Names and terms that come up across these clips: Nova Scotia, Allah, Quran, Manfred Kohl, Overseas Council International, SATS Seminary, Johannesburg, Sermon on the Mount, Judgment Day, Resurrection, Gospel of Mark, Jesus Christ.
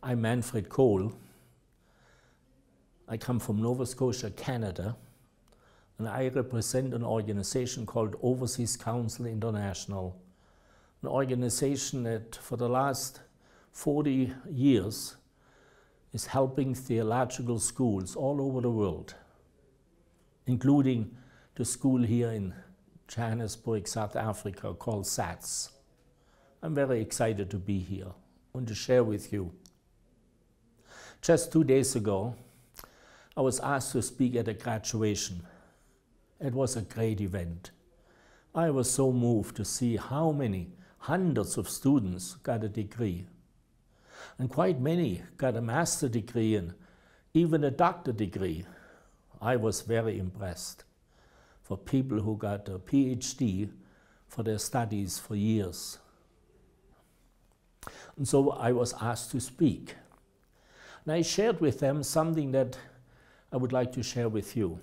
I'm Manfred Kohl. I come from Nova Scotia, Canada, and I represent an organization called Overseas Council International, an organization that for the last 40 years is helping theological schools all over the world, including the school here in Johannesburg, South Africa, called SATS. I'm very excited to be here and to share with you. Just 2 days ago, I was asked to speak at a graduation. It was a great event. I was so moved to see how many hundreds of students got a degree. And quite many got a master's degree and even a doctorate degree. I was very impressed for people who got a PhD for their studies for years. And so I was asked to speak. And I shared with them something that I would like to share with you.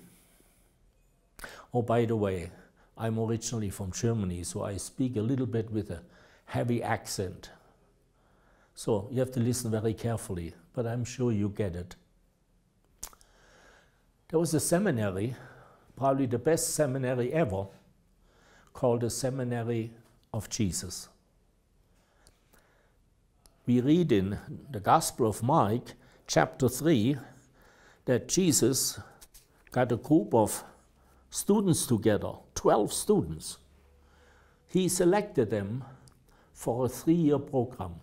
Oh, by the way, I'm originally from Germany, so I speak a little bit with a heavy accent. So you have to listen very carefully, but I'm sure you get it. There was a seminary, probably the best seminary ever, called the Seminary of Jesus. We read in the Gospel of Mark, chapter 3, that Jesus got a group of students together, 12 students. He selected them for a 3-year program.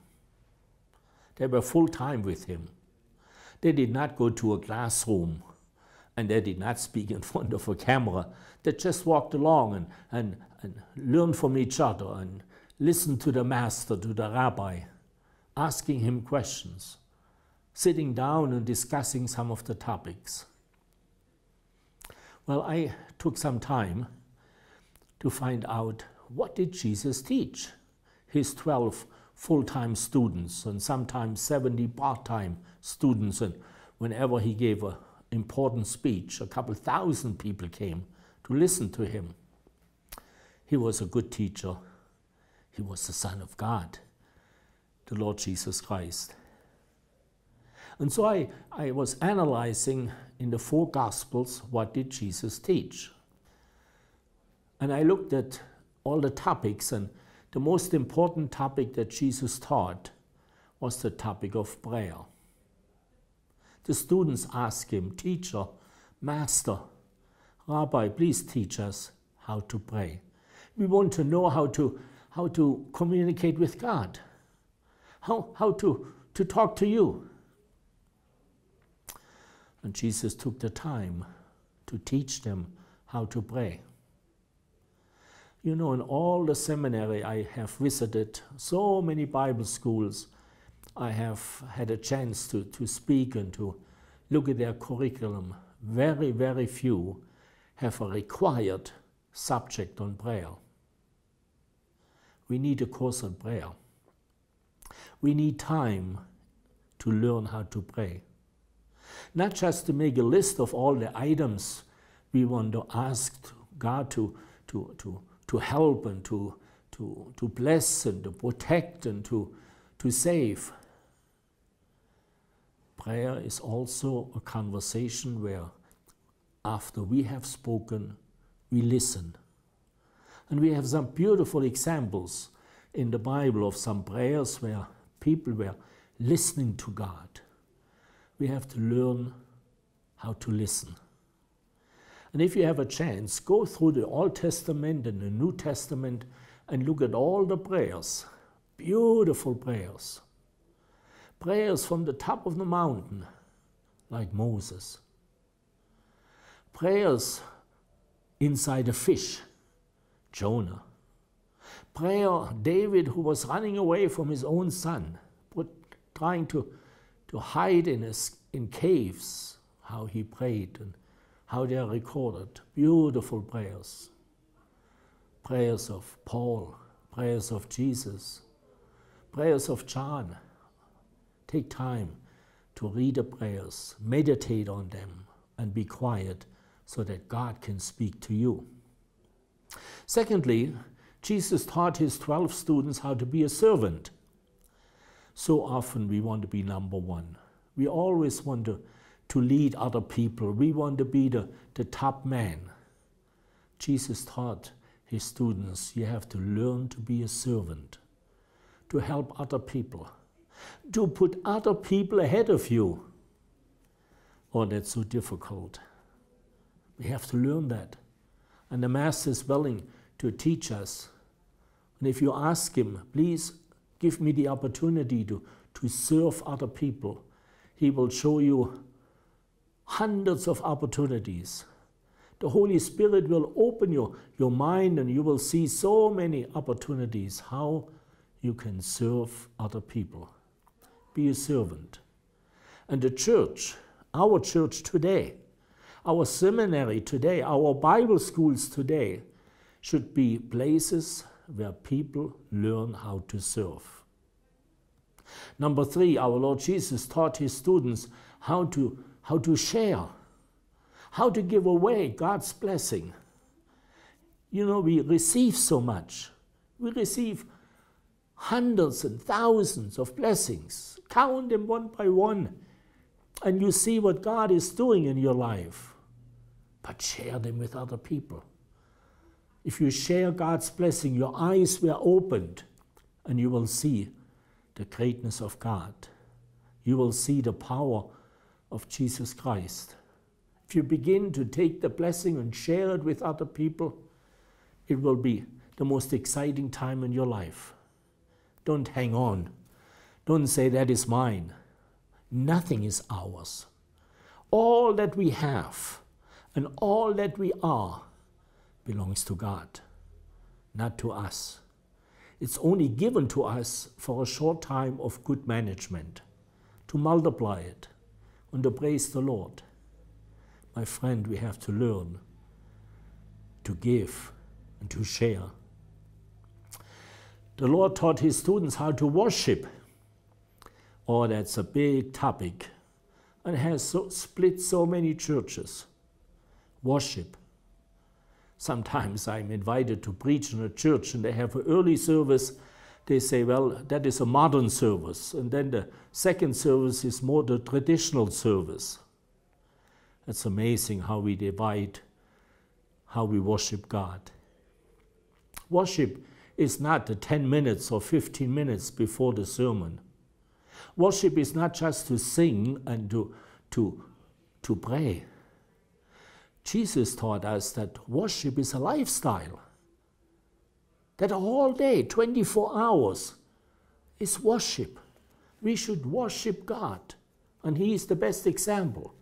They were full-time with him. They did not go to a classroom, and they did not speak in front of a camera. They just walked along and learned from each other and listened to the master, to the rabbi, asking him questions, sitting down and discussing some of the topics. Well, I took some time to find out, what did Jesus teach his 12 full-time students and sometimes 70 part-time students? And whenever he gave an important speech, a couple thousand people came to listen to him. He was a good teacher. He was the Son of God, the Lord Jesus Christ. And so I was analyzing in the 4 Gospels, what did Jesus teach? And I looked at all the topics, and the most important topic that Jesus taught was the topic of prayer. The students asked him, "Teacher, Master, Rabbi, please teach us how to pray. We want to know how to communicate with God, how to talk to you." And Jesus took the time to teach them how to pray. You know, in all the seminary I have visited, so many Bible schools, I have had a chance to speak and to look at their curriculum. Very, very few have a required subject on prayer. We need a course on prayer. We need time to learn how to pray. Not just to make a list of all the items we want to ask God to help and to bless and to protect and to save. Prayer is also a conversation where, after we have spoken, we listen. And we have some beautiful examples in the Bible of some prayers where people were listening to God. We have to learn how to listen. And if you have a chance, go through the Old Testament and the New Testament and look at all the prayers, beautiful prayers. Prayers from the top of the mountain, like Moses. Prayers inside a fish, Jonah. Prayer David, who was running away from his own son, trying to hide in caves, how he prayed and how they are recorded. Beautiful prayers. Prayers of Paul, prayers of Jesus, prayers of John. Take time to read the prayers, meditate on them, and be quiet so that God can speak to you. Secondly, Jesus taught his 12 students how to be a servant. So often we want to be number one. We always want to lead other people. We want to be the top man. Jesus taught his students, you have to learn to be a servant, to help other people, to put other people ahead of you. Oh, that's so difficult. We have to learn that. And the Master is willing to teach us. And if you ask him, please give me the opportunity to serve other people, he will show you hundreds of opportunities. The Holy Spirit will open your mind and you will see so many opportunities how you can serve other people. Be a servant. And the church, our church today, our seminary today, our Bible schools today should be places where people learn how to serve. Number three, our Lord Jesus taught his students how to share, how to give away God's blessing. You know, we receive so much. We receive hundreds and thousands of blessings. Count them one by one, and you see what God is doing in your life. But share them with other people. If you share God's blessing, your eyes were opened, and you will see the greatness of God. You will see the power of Jesus Christ. If you begin to take the blessing and share it with other people, it will be the most exciting time in your life. Don't hang on. Don't say, that is mine. Nothing is ours. All that we have and all that we are belongs to God, not to us. It's only given to us for a short time of good management, to multiply it and to praise the Lord. My friend, we have to learn to give and to share. The Lord taught his students how to worship. Oh, that's a big topic and has split so many churches. Worship. Sometimes I'm invited to preach in a church and they have an early service. They say, well, that is a modern service. And then the second service is more the traditional service. It's amazing how we divide, how we worship God. Worship is not the 10 minutes or 15 minutes before the sermon. Worship is not just to sing and to pray. Jesus taught us that worship is a lifestyle. That all day, 24 hours, is worship. We should worship God, and he is the best example.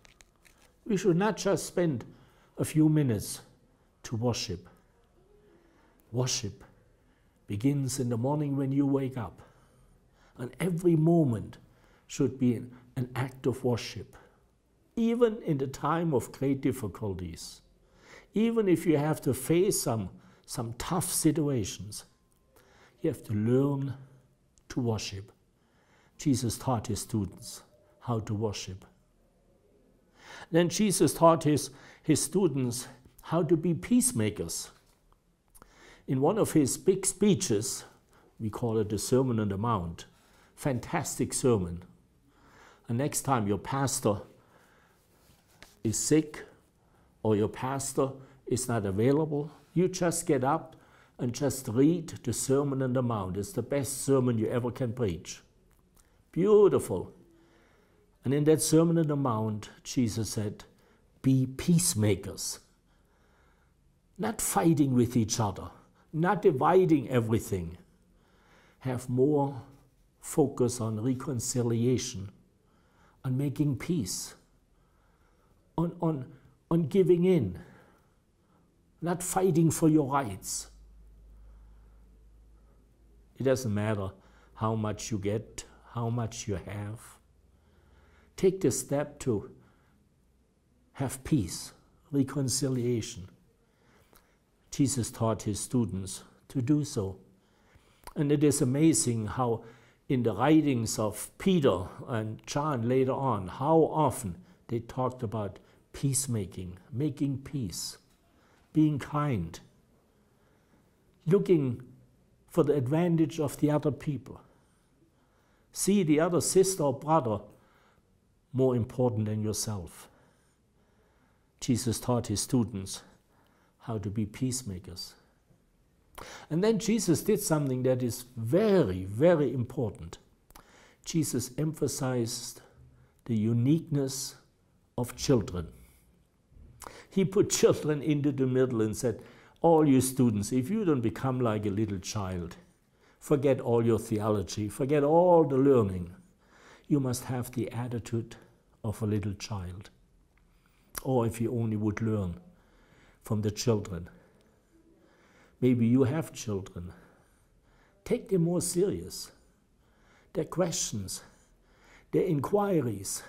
We should not just spend a few minutes to worship. Worship begins in the morning when you wake up. And every moment should be an act of worship, even in the time of great difficulties, even if you have to face some tough situations. You have to learn to worship. Jesus taught his students how to worship. Then Jesus taught his students how to be peacemakers. In one of his big speeches, we call it the Sermon on the Mount, fantastic sermon. And next time your pastor is sick or your pastor is not available, you just get up and just read the Sermon on the Mount. It's the best sermon you ever can preach. Beautiful. And in that Sermon on the Mount, Jesus said, be peacemakers. Not fighting with each other, not dividing everything. Have more focus on reconciliation, on making peace, on giving in, not fighting for your rights. It doesn't matter how much you get, how much you have. Take the step to have peace, reconciliation. Jesus taught his students to do so. And it is amazing how in the writings of Peter and John later on, how often they talked about peacemaking, making peace, being kind, looking for the advantage of the other people. See the other sister or brother more important than yourself. Jesus taught his students how to be peacemakers. And then Jesus did something that is very, very important. Jesus emphasized the uniqueness of children. He put children into the middle and said, all you students, if you don't become like a little child, forget all your theology, forget all the learning. You must have the attitude of a little child. Or if you only would learn from the children. Maybe you have children. Take them more serious. Their questions, their inquiries.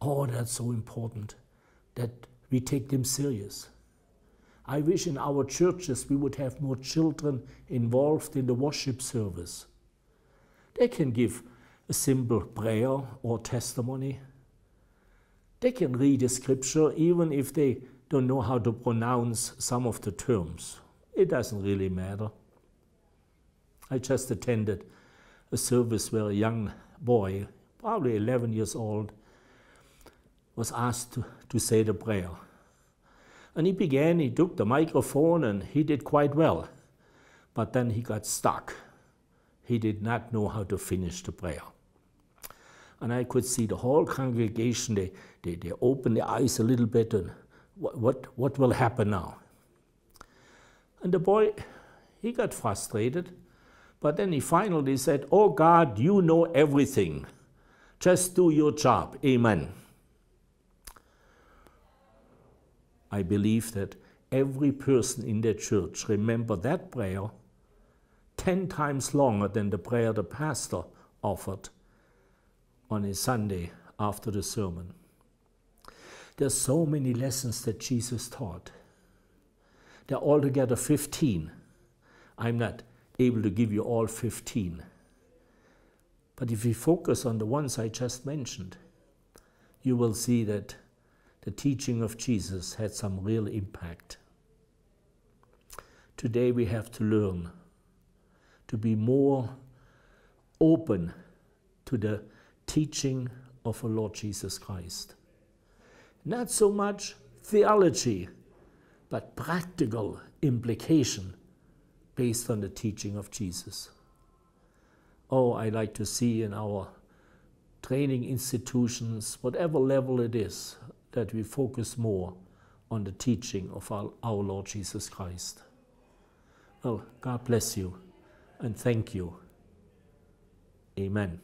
Oh, that's so important that we take them serious. I wish in our churches we would have more children involved in the worship service. They can give a simple prayer or testimony. They can read a scripture even if they don't know how to pronounce some of the terms. It doesn't really matter. I just attended a service where a young boy, probably 11 years old, was asked to say the prayer. And he began, he took the microphone and he did quite well. But then he got stuck. He did not know how to finish the prayer. And I could see the whole congregation, they opened their eyes a little bit and what will happen now? And the boy, he got frustrated. But then he finally said, oh God, you know everything. Just do your job. Amen. I believe that every person in the church remembers that prayer 10 times longer than the prayer the pastor offered on a Sunday after the sermon. There are so many lessons that Jesus taught. There are altogether 15. I'm not able to give you all 15. But if we focus on the ones I just mentioned, you will see that the teaching of Jesus had some real impact. Today we have to learn to be more open to the teaching of our Lord Jesus Christ. Not so much theology, but practical implication based on the teaching of Jesus. Oh, I like to see in our training institutions, whatever level it is, that we focus more on the teaching of our Lord Jesus Christ. Well, God bless you and thank you. Amen.